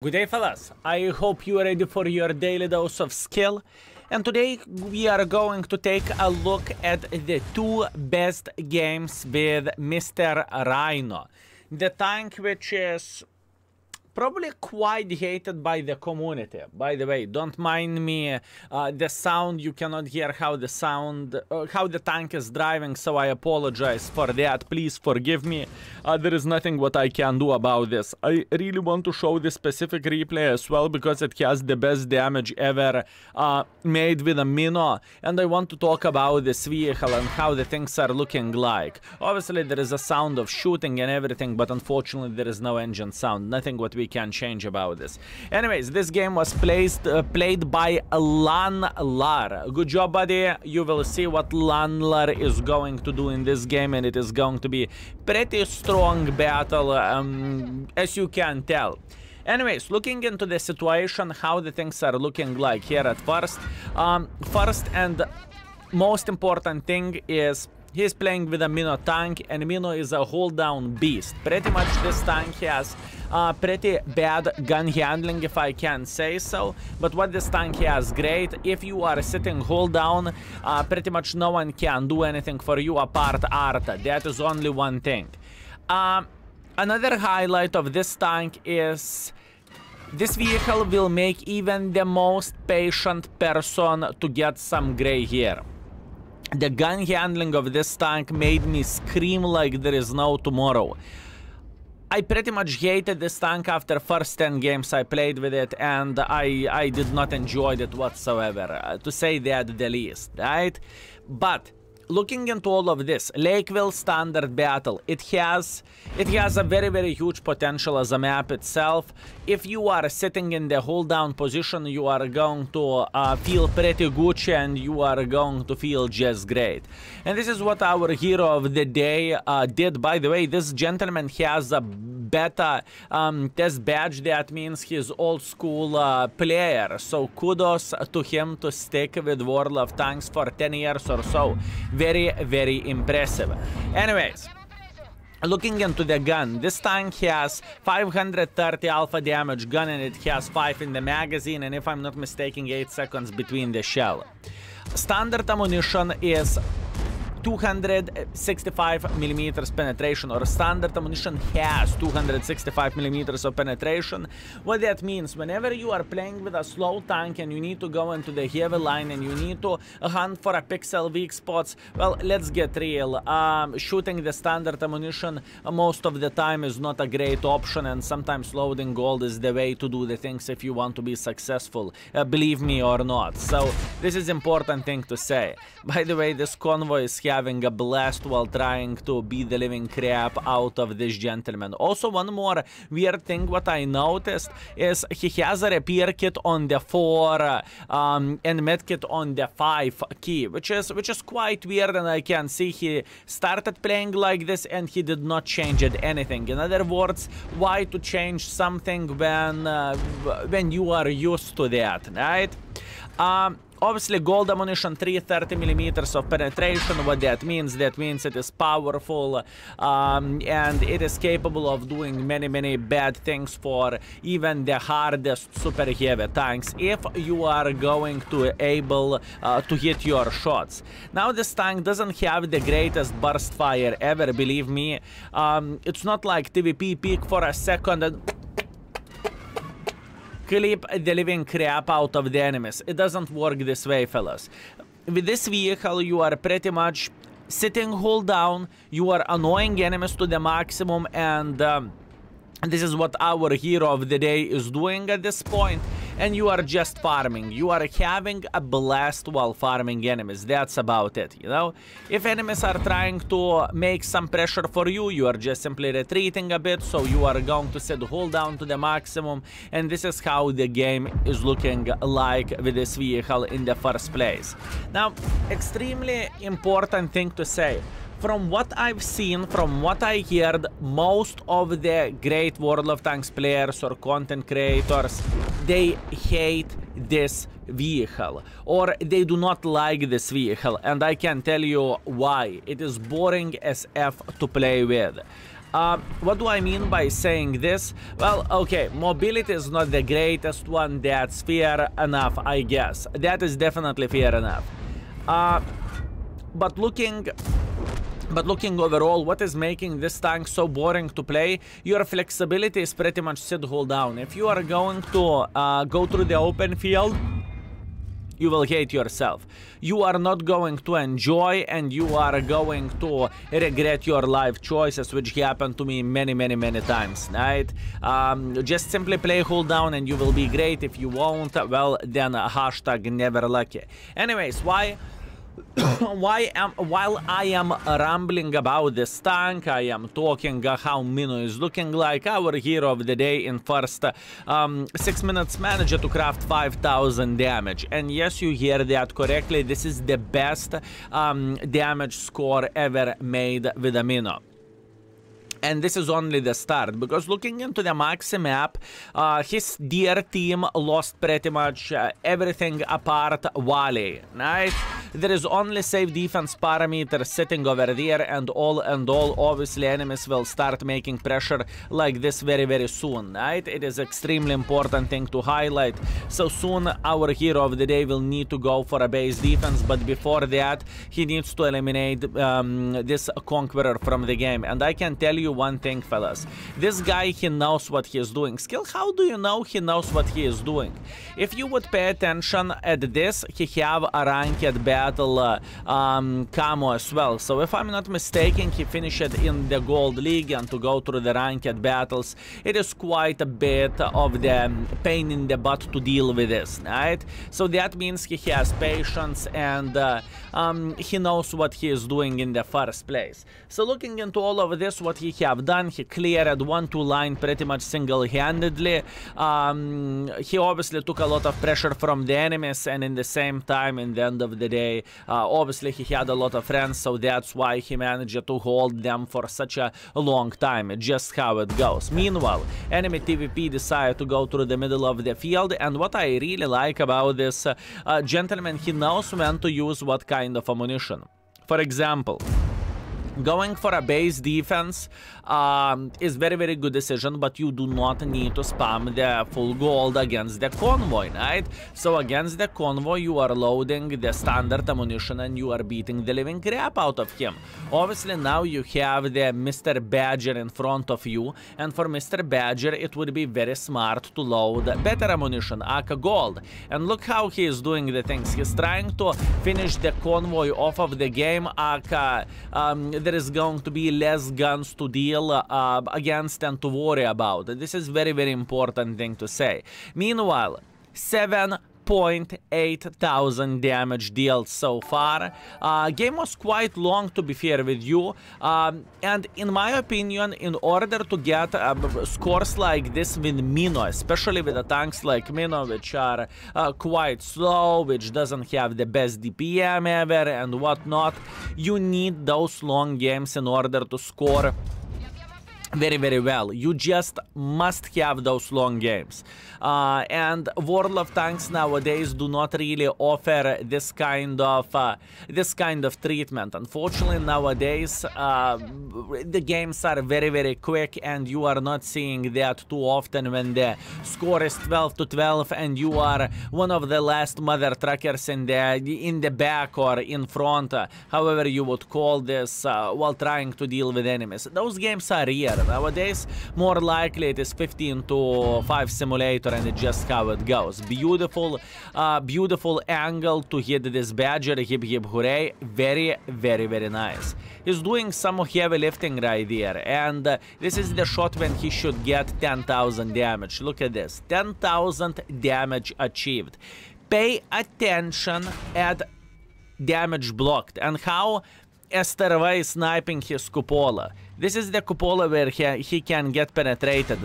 Good day, fellas. I hope you are ready for your daily dose of skill, and today we are going to take a look at the two best games with Mr. Rhino, the tank which is probably quite hated by the community. By the way, don't mind me, the sound, you cannot hear how the tank is driving, so I apologize for that. Please forgive me. There is nothing what I can do about this. I really want to show this specific replay as well because it has the best damage ever made with a Mino, and I want to talk about this vehicle and how the things are looking like. Obviously there is a sound of shooting and everything, but unfortunately there is no engine sound, nothing what we can change about this. Anyways, this game was played by Lanlar. Good job, buddy. You will see what Lanlar is going to do in this game, and it is going to be pretty strong battle, as you can tell. Anyways, looking into the situation, how the things are looking like here at first. First and most important thing is he's playing with a Mino tank, and Mino is a hold-down beast. Pretty much this tank has pretty bad gun handling, if I can say so. But what this tank has great, if you are sitting hold-down, pretty much no one can do anything for you apart Arta. That is only one thing. Another highlight of this tank is this vehicle will make even the most patient person to get some gray here. The gun handling of this tank made me scream like there is no tomorrow. I pretty much hated this tank after first 10 games I played with it, and I did not enjoy it whatsoever, to say that the least, right? But looking into all of this, Lakeville standard battle, it has a very, very huge potential as a map itself. If you are sitting in the hold down position, you are going to feel pretty Gucci, and you are going to feel just great. And this is what our hero of the day did. By the way, this gentleman has a beta test badge. That means he's old school player, so kudos to him to stick with World of Tanks for 10 years or so. Very, very impressive. Anyways, looking into the gun, this tank has 530 alpha damage gun, and it has 5 in the magazine, and if I'm not mistaken, 8 seconds between the shell. Standard ammunition is 265 millimeters penetration, or standard ammunition has 265 millimeters of penetration. What that means, whenever you are playing with a slow tank and you need to go into the heavy line and you need to hunt for a pixel weak spots, well, let's get real, shooting the standard ammunition most of the time is not a great option, and sometimes loading gold is the way to do the things if you want to be successful, believe me or not. So this is important thing to say. By the way, this convoy is having a blast while trying to beat the living crap out of this gentleman. Also, one more weird thing what I noticed is he has a repair kit on the 4 and med kit on the 5 key, which is quite weird, and I can see he started playing like this and he did not change it anything. In other words, why to change something when you are used to that, right? Obviously, gold ammunition, 330 millimeters of penetration. What that means it is powerful, and it is capable of doing many, many bad things for even the hardest super heavy tanks if you are going to able to hit your shots. Now, this tank doesn't have the greatest burst fire ever, believe me. It's not like TVP peak for a second and clip the living crap out of the enemies. It doesn't work this way, fellas. With this vehicle, you are pretty much sitting hold down, you are annoying enemies to the maximum, and this is what our hero of the day is doing at this point. And you are just farming. You are having a blast while farming enemies. That's about it, you know? If enemies are trying to make some pressure for you, you are just simply retreating a bit, so you are going to set the hold down to the maximum, and this is how the game is looking like with this vehicle in the first place. Now, extremely important thing to say. From what I've seen, from what I heard, most of the great World of Tanks players or content creators, they hate this vehicle, or they do not like this vehicle, and I can tell you why. It is boring as F to play with. What do I mean by saying this? Well, okay, mobility is not the greatest one, that's fair enough, I guess. That is definitely fair enough. But looking overall, what is making this tank so boring to play? Your flexibility is pretty much sit hold down. If you are going to go through the open field, you will hate yourself. You are not going to enjoy, and you are going to regret your life choices, which happened to me many times, right? Just simply play hold down and you will be great. If you won't, well, then hashtag never lucky. Anyways, while I am rambling about this tank, I am talking how Mino is looking like. Our hero of the day in first 6 minutes managed to craft 5,000 damage, and yes, you hear that correctly, this is the best damage score ever made with a Mino. And this is only the start, because looking into the Maxi map, his dear team lost pretty much everything apart Wally, right? There is only safe defense parameter sitting over there, and all obviously enemies will start making pressure like this very soon, right? It is extremely important thing to highlight. So soon our hero of the day will need to go for a base defense, but before that he needs to eliminate this Conqueror from the game. And I can tell you one thing, fellas, this guy, he knows what he is doing. Skill, how do you know he knows what he is doing? If you would pay attention at this, he have a ranked battle camo as well. So if I'm not mistaken, he finished in the Gold League, and to go through the ranked battles, it is quite a bit of the pain in the butt to deal with this, right? So that means he has patience, and he knows what he is doing in the first place. So looking into all of this, what he have done, he cleared 1-2 line pretty much single-handedly. He obviously took a lot of pressure from the enemies, and in the same time, in the end of the day, obviously he had a lot of friends, so that's why he managed to hold them for such a long time. It's just how it goes. Meanwhile, enemy TVP decided to go through the middle of the field, and what I really like about this gentleman, he knows when to use what kind of ammunition. For example, going for a base defense is very good decision, but you do not need to spam the full gold against the convoy, right? So against the convoy, you are loading the standard ammunition and you are beating the living crap out of him. Obviously, now you have the Mr. Badger in front of you, and for Mr. Badger, it would be very smart to load better ammunition, aka gold. And look how he is doing the things. He's trying to finish the convoy off of the game, aka there is going to be less guns to deal against and to worry about. This is very important thing to say. Meanwhile, 7.8,000 damage dealt so far. Game was quite long, to be fair with you, and in my opinion, in order to get scores like this with Mino, especially with the tanks like Mino, which are quite slow, which doesn't have the best DPM ever and whatnot, you need those long games in order to score very well. You just must have those long games, and World of Tanks nowadays do not really offer this kind of treatment. Unfortunately, nowadays the games are very quick, and you are not seeing that too often when the score is 12-12 and you are one of the last mother truckers in the back or in front, however you would call this, while trying to deal with enemies. Those games are rare. Nowadays, more likely it is 15-5 simulator, and it's just how it goes. Beautiful angle to hit this Badger. Hip hooray. Very nice. He's doing some heavy lifting right there, and this is the shot when he should get 10,000 damage. Look at this, 10,000 damage achieved. Pay attention at damage blocked and how Estarva is sniping his cupola. This is the cupola where he can get penetrated.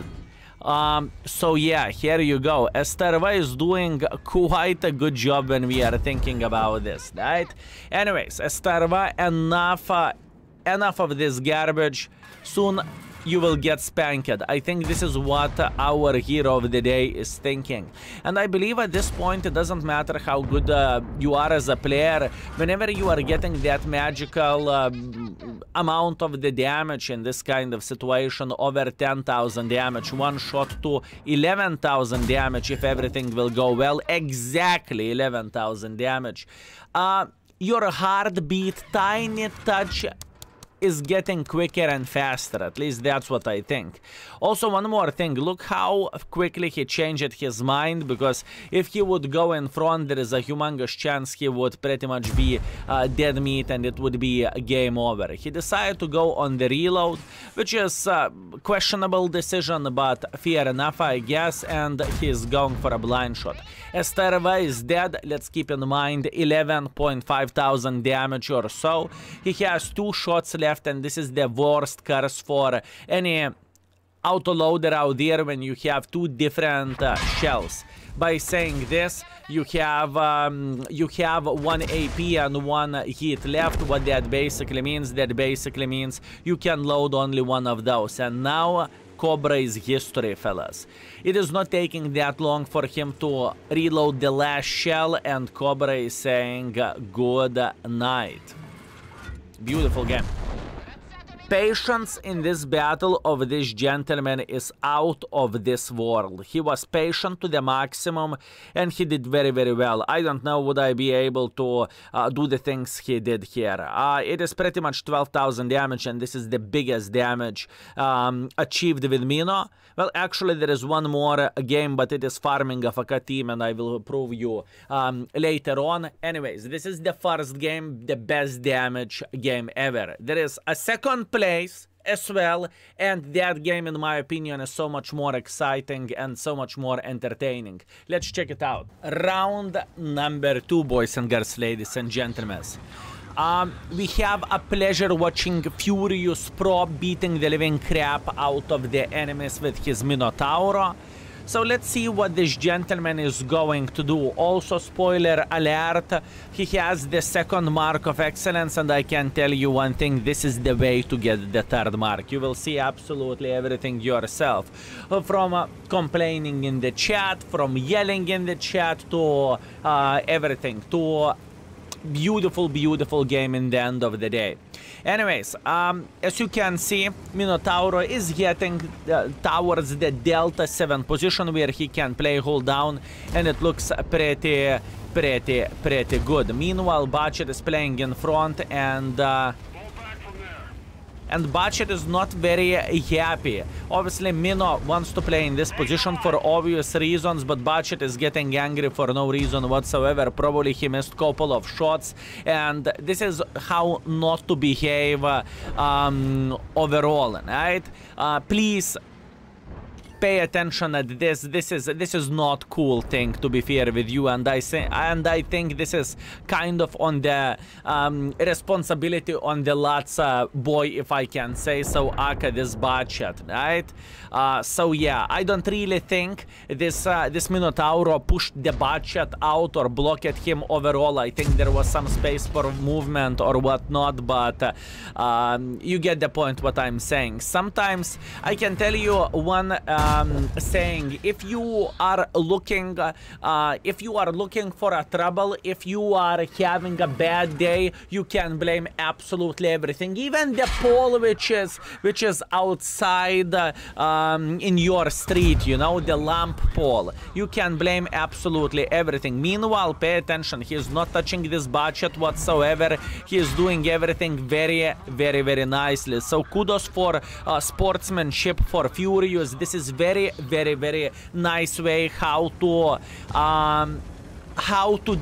So yeah, here you go. Estarva is doing quite a good job when we are thinking about this, right? Anyways, Estarva, enough of this garbage. Soon you will get spanked. I think this is what our hero of the day is thinking. And I believe at this point it doesn't matter how good you are as a player. Whenever you are getting that magical amount of the damage in this kind of situation, over 10,000 damage, one shot to 11,000 damage if everything will go well, exactly 11,000 damage. Your heartbeat, tiny touch, is getting quicker and faster. At least that's what I think. Also, one more thing. Look how quickly he changed his mind, because if he would go in front, there is a humongous chance he would pretty much be dead meat and it would be game over. He decided to go on the reload, which is a questionable decision, but fair enough, I guess, and he's going for a blind shot. Estarva is dead. Let's keep in mind 11,500 damage or so. He has 2 shots left, and this is the worst curse for any autoloader out there when you have 2 different shells. By saying this, you have 1 AP and 1 hit left. What that basically means? That basically means you can load only one of those. And now Cobra is history, fellas. It is not taking that long for him to reload the last shell, and Cobra is saying good night. Beautiful game. Patience in this battle of this gentleman is out of this world. He was patient to the maximum and he did very, very well. I don't know would I be able to do the things he did here. It is pretty much 12,000 damage, and this is the biggest damage achieved with Mino. Well, actually, there is one more game, but it is farming of a team, and I will prove you later on. Anyways, this is the first game, the best damage game ever. There is a second place as well, and that game, in my opinion, is so much more exciting and so much more entertaining. Let's check it out. Round number 2, boys and girls, ladies and gentlemen. We have a pleasure watching Furious Pro beating the living crap out of the enemies with his Minotauro. So let's see what this gentleman is going to do. Also, spoiler alert, he has the 2nd mark of excellence, and I can tell you one thing, this is the way to get the 3rd mark. You will see absolutely everything yourself. From complaining in the chat, from yelling in the chat, to everything, to beautiful, beautiful game in the end of the day. Anyways, as you can see, Minotauro is getting towards the Delta 7 position, where he can play hold down, and it looks pretty good. Meanwhile, Bachet is playing in front, and Bachet is not very happy. Obviously, Mino wants to play in this position for obvious reasons, but Bachet is getting angry for no reason whatsoever. Probably he missed a couple of shots, and this is how not to behave overall, right? Please pay attention at this. This is not cool thing, to be fair with you, and I think this is kind of on the responsibility on the Latza boy, if I can say so, aka this Bachet, right? So yeah, I don't really think this this Minotauro pushed the Bachet out or blocked him overall. I think there was some space for movement or whatnot, but you get the point what I'm saying. Sometimes I can tell you one saying, if you are looking for a trouble, if you are having a bad day, you can blame absolutely everything, even the pole which is outside in your street, you know, the lamp pole. You can blame absolutely everything. Meanwhile, pay attention, he is not touching this budget whatsoever. He is doing everything very, very, very nicely. So kudos for sportsmanship for Furious. This is very, very, very nice way how to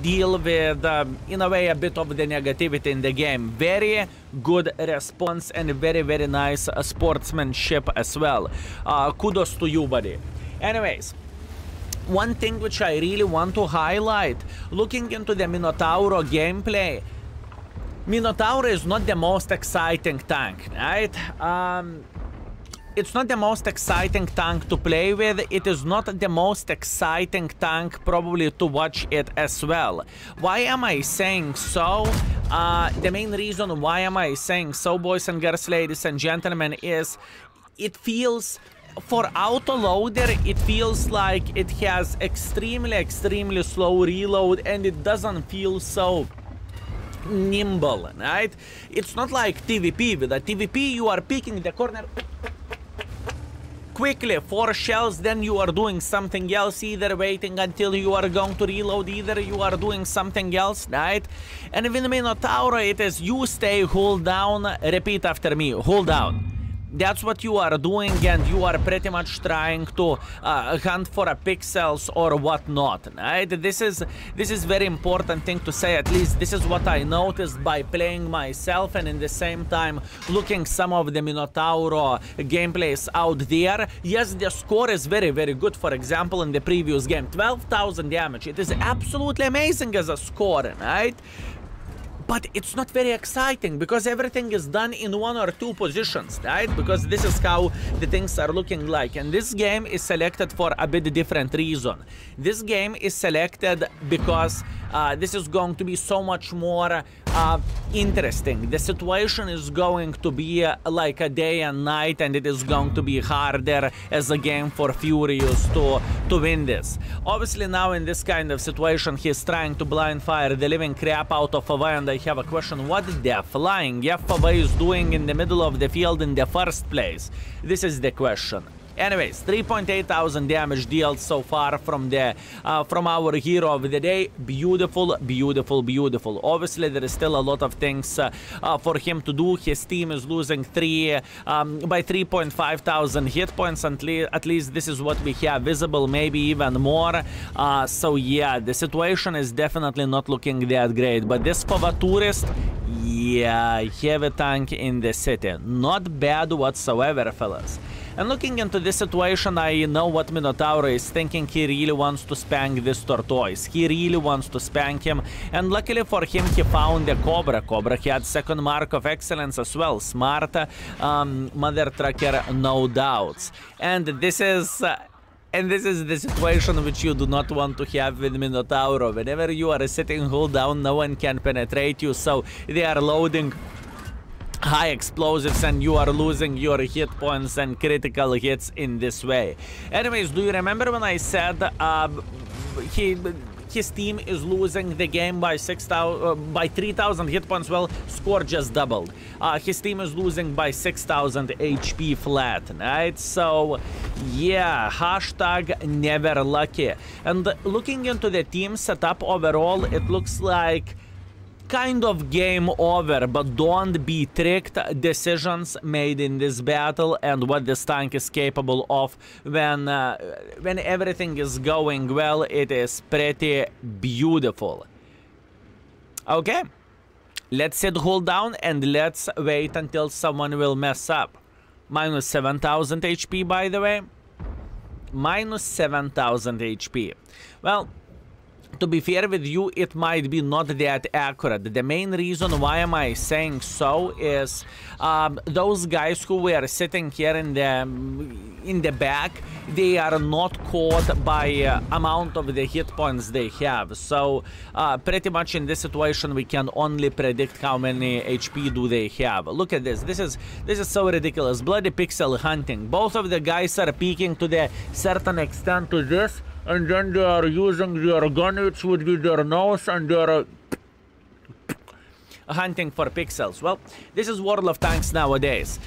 deal with in a way a bit of the negativity in the game. Very good response and very, very nice sportsmanship as well. Kudos to you, buddy. Anyways, one thing which I really want to highlight, looking into the Minotauro gameplay, Minotauro is not the most exciting tank, right? It's not the most exciting tank to play with. It is not the most exciting tank probably to watch it as well. Why am I saying so? The main reason why am I saying so, boys and girls, ladies and gentlemen, is it feels, for autoloader, it feels like it has extremely slow reload, and it doesn't feel so nimble, right? It's not like TVP. With a TVP, you are picking the corner quickly, 4 shells, then you are doing something else, either waiting until you are going to reload, either you are doing something else, right? And with Minotauro, it is you stay, hold down, repeat after me, hold down. That's what you are doing, and you are pretty much trying to hunt for pixels or whatnot, right? This is very important thing to say. At least this is what I noticed by playing myself, and in the same time looking some of the Minotauro gameplays out there. Yes, the score is very good. For example, in the previous game, 12,000 damage. It is absolutely amazing as a score, right? But it's not very exciting, because everything is done in 1 or 2 positions, right? Because this is how the things are looking like. And this game is selected for a bit different reason. This game is selected because this is going to be so much more interesting. The situation is going to be like a day and night, and it is going to be harder as a game for Furious to win this. Obviously, now in this kind of situation, he's trying to blind fire the living crap out of Favai, and I have a question. What the flying Favai is doing in the middle of the field in the first place? This is the question. Anyways, 3,800 damage dealt so far from our hero of the day. Beautiful. Obviously, there is still a lot of things for him to do. His team is losing by 3,500 hit points. At least this is what we have visible, maybe even more. So yeah, the situation is definitely not looking that great. But this Favai tourist, yeah, heavy tank in the city. Not bad whatsoever, fellas. And looking into this situation, I know what Minotauro is thinking. He really wants to spank this Tortoise. He really wants to spank him. And luckily for him, he found a Cobra. Cobra, he had second mark of excellence as well. Smart mother trucker, no doubts. And this is... and this is the situation which you do not want to have with Minotauro. Whenever you are sitting hold down, no one can penetrate you. So they are loading high explosives, and you are losing your hit points and critical hits in this way. Anyways, do you remember when I said his team is losing the game by 3,000 hit points? Well, score just doubled. His team is losing by 6,000 HP flat, right? So, yeah, hashtag never lucky. And looking into the team setup overall, it looks like kind of game over, but don't be tricked. Decisions made in this battle and what this tank is capable of when everything is going well, it is pretty beautiful. Okay, let's sit, hold down, and let's wait until someone will mess up. Minus 7,000 HP, by the way. Minus 7,000 HP. Well, to be fair with you, it might be not that accurate. The main reason why am I saying so is those guys who were sitting here in the back, they are not caught by amount of the hit points they have. So pretty much in this situation, we can only predict how many HP do they have. Look at this. This is so ridiculous. Bloody pixel hunting. Both of the guys are peeking to the certain extent to this, and then they are using their gun, which would be their nose, and they are hunting for pixels. Well, this is World of Tanks nowadays.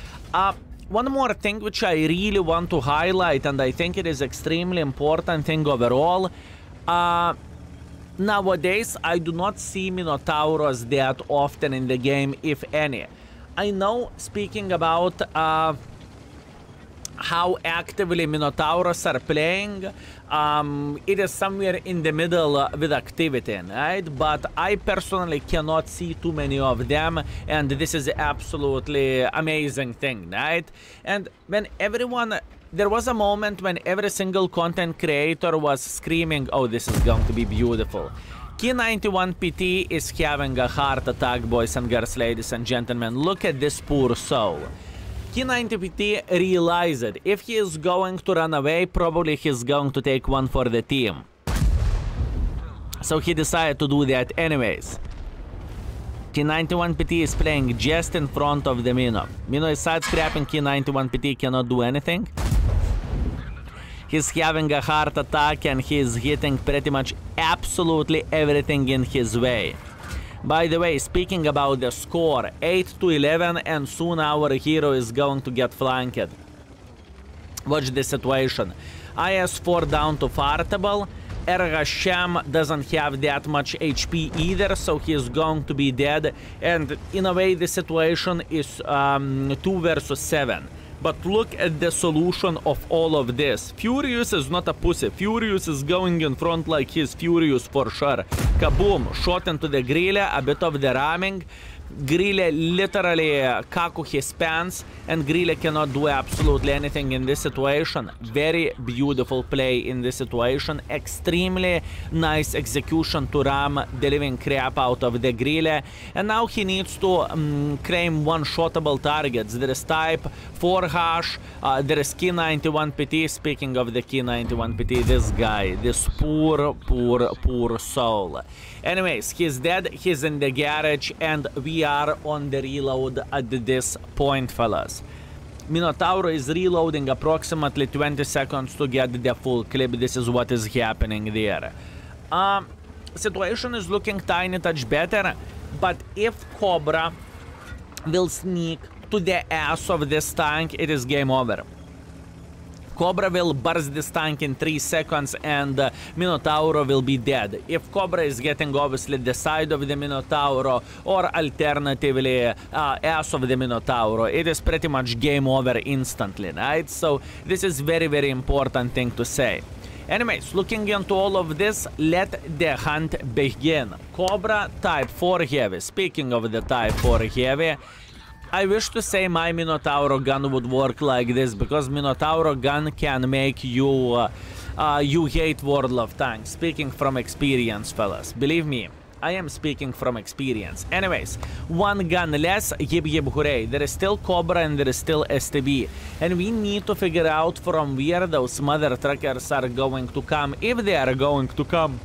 One more thing which I really want to highlight, and I think it is extremely important thing overall. Nowadays, I do not see Minotauros that often in the game, if any. I know, speaking about how actively Minotauros are playing, it is somewhere in the middle with activity, right? But I personally cannot see too many of them, and this is absolutely amazing thing, right? And when everyone... there was a moment when every single content creator was screaming, oh, this is going to be beautiful. K-91 PT is having a heart attack, boys and girls, ladies and gentlemen. Look at this poor soul. K-90PT realized if he is going to run away, probably he's going to take one for the team. So he decided to do that anyways. K-91 PT is playing just in front of the Mino. Mino is side-scrapping, K-91 PT cannot do anything. He's having a heart attack and he's hitting pretty much absolutely everything in his way. By the way, speaking about the score, 8-11, and soon our hero is going to get flanked. Watch the situation. IS-4 down to fartable. Erghasham doesn't have that much HP either, so he's going to be dead. And in a way, the situation is 2 versus 7. But look at the solution of all of this. Furious is not a pussy. Furious is going in front like he's furious for sure. Kaboom! Shot into the Grille, a bit of the ramming. Grille literally kaku his pants, and Grille cannot do absolutely anything in this situation. Very beautiful play in this situation. Extremely nice execution to ram the living crap out of the Grille. And now he needs to claim one-shottable targets. There is Type 4 Hash, there is K-91 PT. Speaking of the K-91 PT, this guy, this poor soul. Anyways, he's dead, he's in the garage, and we are on the reload at this point, fellas. Minotauro is reloading approximately 20 seconds to get the full clip. This is what is happening there. Situation is looking tiny touch better, but if Cobra will sneak to the ass of this tank, it is game over. Cobra will burst this tank in 3 seconds and Minotauro will be dead. If Cobra is getting obviously the side of the Minotauro or alternatively ass of the Minotauro, it is pretty much game over instantly, right? So this is very, very important thing to say. Anyways, looking into all of this, let the hunt begin. Cobra Type 4 Heavy. Speaking of the Type 4 Heavy, I wish to say my Minotauro gun would work like this, because Minotauro gun can make you you hate World of Tanks. Speaking from experience, fellas. Believe me, I am speaking from experience. Anyways, one gun less, yip yip hooray. There is still Cobra and there is still STB. And we need to figure out from where those mother truckers are going to come, if they are going to come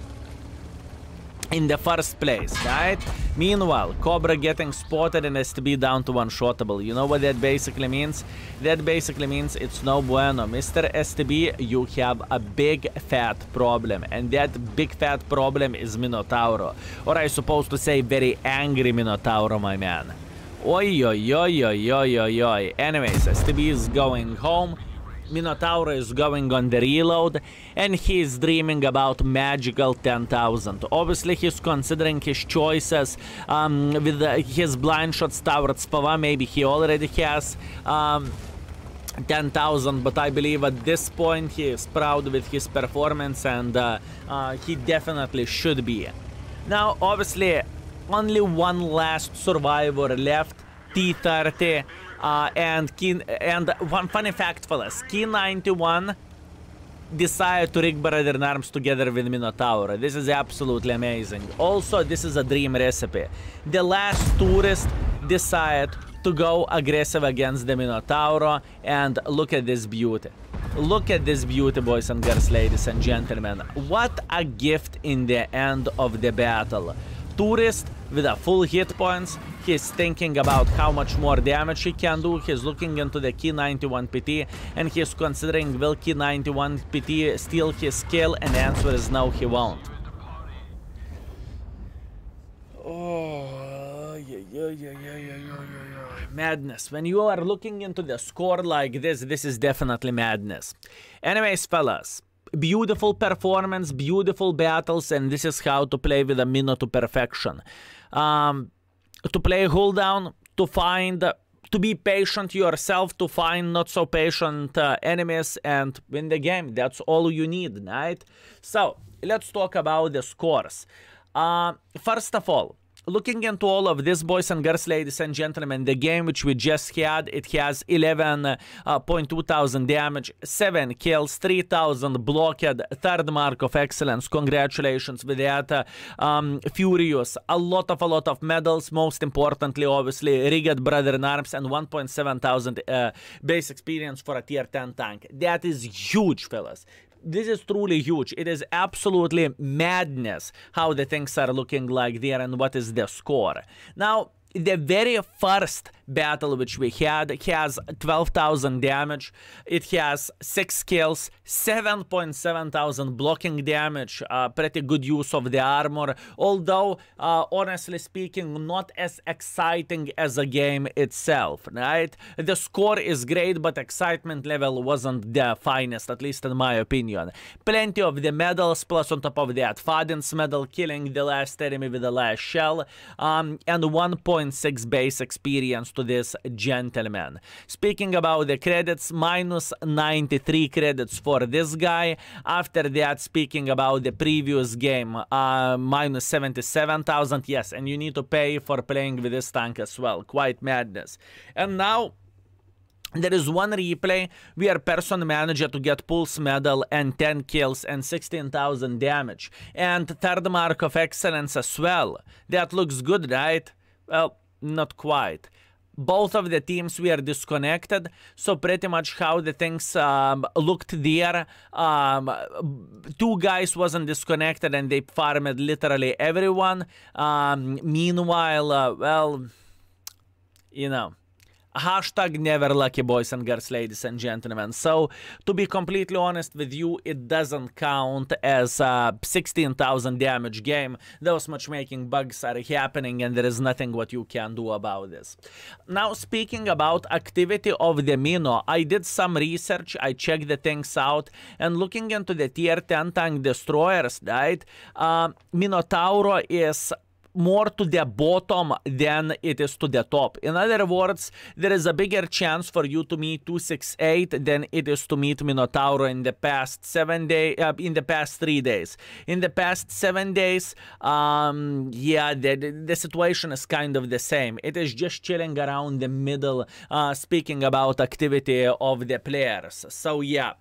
in the first place, right? Meanwhile, Cobra getting spotted and STB down to one-shottable. You know what that basically means? That basically means it's no bueno. Mr. STB, you have a big fat problem. And that big fat problem is Minotauro. Or I suppose to say very angry Minotauro, my man. Oi, oi, oi, oi, oi, oi, oi. Anyways, STB is going home. Minotauro is going on the reload, and he is dreaming about magical 10,000. Obviously, he's considering his choices with his blind shots towards Favai. Maybe he already has 10,000, but I believe at this point he is proud with his performance, and he definitely should be. Now, obviously, only one last survivor left, T30. And one funny fact, fellas, K-91 decided to rig brother in arms together with Minotauro. This is absolutely amazing. Also, this is a dream recipe. The last tourist decided to go aggressive against the Minotauro, and look at this beauty. Look at this beauty, boys and girls, ladies and gentlemen. What a gift in the end of the battle. Tourist with a full hit points, he's thinking about how much more damage he can do, he's looking into the K-91 PT, and he's considering will K-91 PT steal his kill, and the answer is no, he won't. Oh, yeah. Madness. When you are looking into the score like this is definitely madness. Anyways, fellas. Beautiful performance, beautiful battles, and this is how to play with a Mino to perfection. To play cooldown, to find, to be patient yourself, to find not so patient enemies and win the game. That's all you need, right? So, let's talk about the scores. First of all, looking into all of this, boys and girls, ladies and gentlemen, the game which we just had, it has 11,200 damage, 7 kills, 3,000 blocked, 3rd mark of excellence. Congratulations with that. Furious, a lot of medals, most importantly, obviously, rigged brother in arms, and 1,700 base experience for a tier 10 tank. That is huge, fellas. This is truly huge. It is absolutely madness how the things are looking like there and what is the score. Now, the very first battle which we had has 12,000 damage. It has 6 kills, 7,700 blocking damage, pretty good use of the armor. Although, honestly speaking, not as exciting as the game itself, right? The score is great, but excitement level wasn't the finest, at least in my opinion. Plenty of the medals, plus on top of that, Fadin's medal, killing the last enemy with the last shell, and 1.6 base experience to this gentleman. Speaking about the credits, minus 93 credits for this guy. After that, speaking about the previous game, minus 77,000. Yes, and you need to pay for playing with this tank as well. Quite madness. And now there is one replay where person managed to get Pulse medal and 10 kills and 16,000 damage. And third mark of excellence as well. That looks good, right? Well, not quite. Both of the teams were disconnected, so pretty much how the things looked there, two guys wasn't disconnected and they farmed literally everyone. Meanwhile, well, you know, hashtag never lucky, boys and girls, ladies and gentlemen. So, to be completely honest with you, it doesn't count as a 16,000 damage game. Those matchmaking bugs are happening and there is nothing what you can do about this. Now, speaking about activity of the Mino, I did some research, I checked the things out, and looking into the tier 10 tank destroyers, right, Minotauro is more to the bottom than it is to the top. In other words, there is a bigger chance for you to meet 268 than it is to meet Minotauro in the past 7 days, in the past 3 days. In the past 7 days, yeah, the situation is kind of the same. It is just chilling around the middle, speaking about activity of the players. So yeah,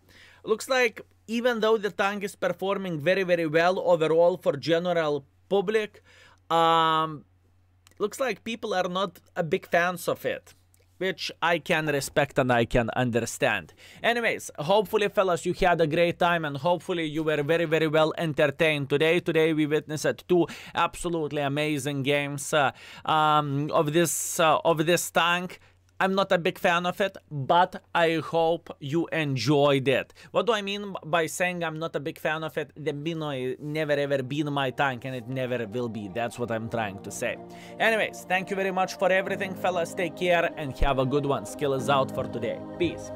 looks like even though the tank is performing very, very well overall for general public, looks like people are not a big fans of it, which I can respect and I can understand. Anyways, hopefully, fellas, you had a great time and hopefully you were very, very well entertained today. Today we witnessed two absolutely amazing games of this tank. I'm not a big fan of it, but I hope you enjoyed it. What do I mean by saying I'm not a big fan of it? The Mino never ever been my tank and it never will be. That's what I'm trying to say. Anyways, thank you very much for everything, fellas. Take care and have a good one. Skill is out for today. Peace.